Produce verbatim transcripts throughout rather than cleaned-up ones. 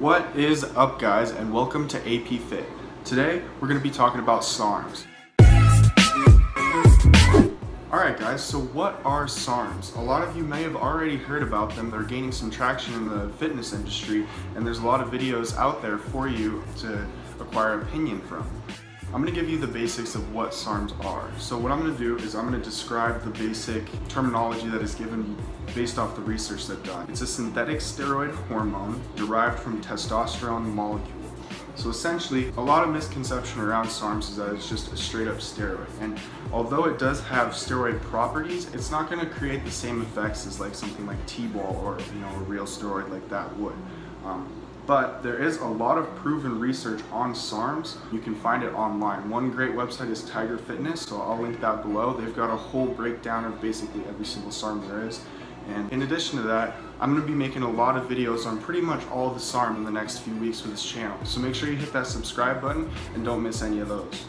What is up, guys, and welcome to A P Fit. Today we're going to be talking about SARMs. Alright guys, so what are SARMs? A lot of you may have already heard about them. They're gaining some traction in the fitness industry, and there's a lot of videos out there for you to acquire opinion from. I'm going to give you the basics of what SARMs are. So what I'm going to do is I'm going to describe the basic terminology that is given based off the research they've done. It's a synthetic steroid hormone derived from testosterone molecule. So essentially, a lot of misconception around SARMs is that it's just a straight up steroid. And although it does have steroid properties, it's not going to create the same effects as like something like tbol or, you know, a real steroid like that would. Um, But there is a lot of proven research on SARMs. You can find it online. One great website is Tiger Fitness, so I'll link that below. They've got a whole breakdown of basically every single SARM there is. And in addition to that, I'm gonna be making a lot of videos on pretty much all of the SARM in the next few weeks for this channel. So make sure you hit that subscribe button and don't miss any of those.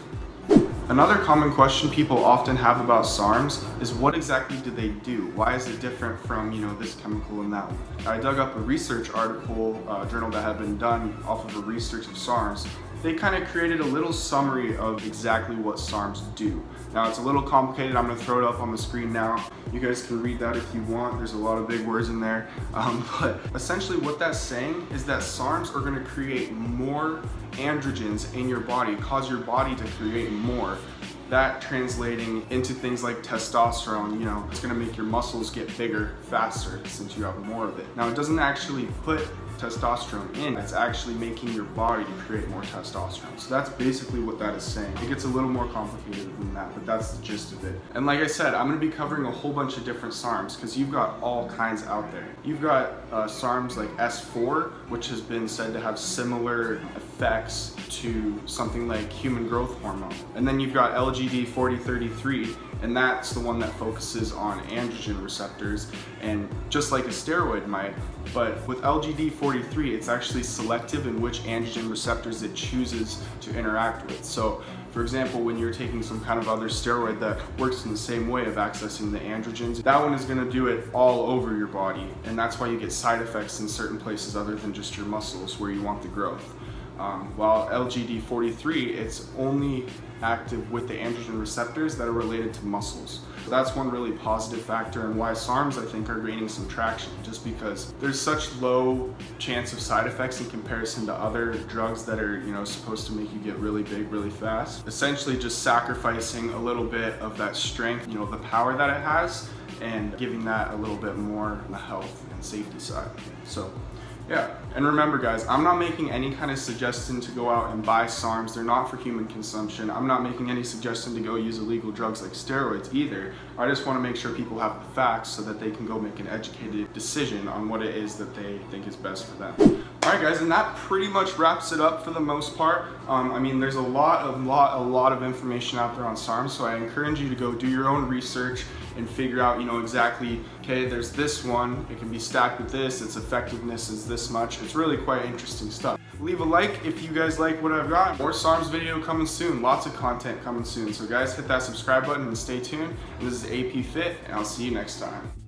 Another common question people often have about SARMs is what exactly do they do? Why is it different from, you know, this chemical and that one? I dug up a research article, uh, journal that had been done off of a research of SARMs. They kind of created a little summary of exactly what SARMs do. Now it's a little complicated. I'm gonna throw it up on the screen now. You guys can read that if you want. There's a lot of big words in there. Um, but essentially what that's saying is that SARMs are gonna create more androgens in your body, cause your body to create more. That translating into things like testosterone, you know, it's gonna make your muscles get bigger faster since you have more of it. Now it doesn't actually put testosterone in, it's actually making your body create more testosterone. So that's basically what that is saying. It gets a little more complicated than that, but that's the gist of it. And like I said, I'm gonna be covering a whole bunch of different SARMs because you've got all kinds out there. You've got uh, SARMs like S four, which has been said to have similar effects to something like human growth hormone. And then you've got L G D forty thirty-three, and that's the one that focuses on androgen receptors, and just like a steroid might, but with L G D forty-three, it's actually selective in which androgen receptors it chooses to interact with. So for example, when you're taking some kind of other steroid that works in the same way of accessing the androgens, that one is gonna do it all over your body, and that's why you get side effects in certain places other than just your muscles where you want the growth. Um, while L G D forty-three, it's only active with the androgen receptors that are related to muscles. So that's one really positive factor and why SARMs, I think, are gaining some traction, just because there's such low chance of side effects in comparison to other drugs that are, you know, supposed to make you get really big really fast. Essentially just sacrificing a little bit of that strength, you know, the power that it has, and giving that a little bit more on the health and safety side. So. Yeah, and remember guys, I'm not making any kind of suggestion to go out and buy SARMs. They're not for human consumption. I'm not making any suggestion to go use illegal drugs like steroids either. I just want to make sure people have the facts so that they can go make an educated decision on what it is that they think is best for them. All right guys, and that pretty much wraps it up for the most part. Um, I mean, there's a lot, a lot, a lot of information out there on SARMs, so I encourage you to go do your own research and figure out, you know, exactly, okay, there's this one, it can be stacked with this, its effectiveness is this much. It's really quite interesting stuff. Leave a like if you guys like what I've got. More SARMs video coming soon, lots of content coming soon. So guys, hit that subscribe button and stay tuned. And this is A P Fit, and I'll see you next time.